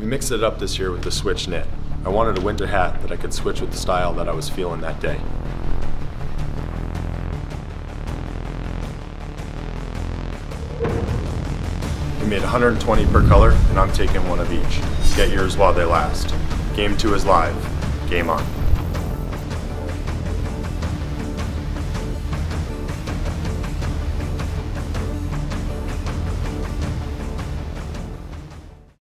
We mixed it up this year with the switch knit. I wanted a winter hat that I could switch with the style that I was feeling that day. We made 120 per color, and I'm taking one of each. Get yours while they last. Game 2 is live. Game on.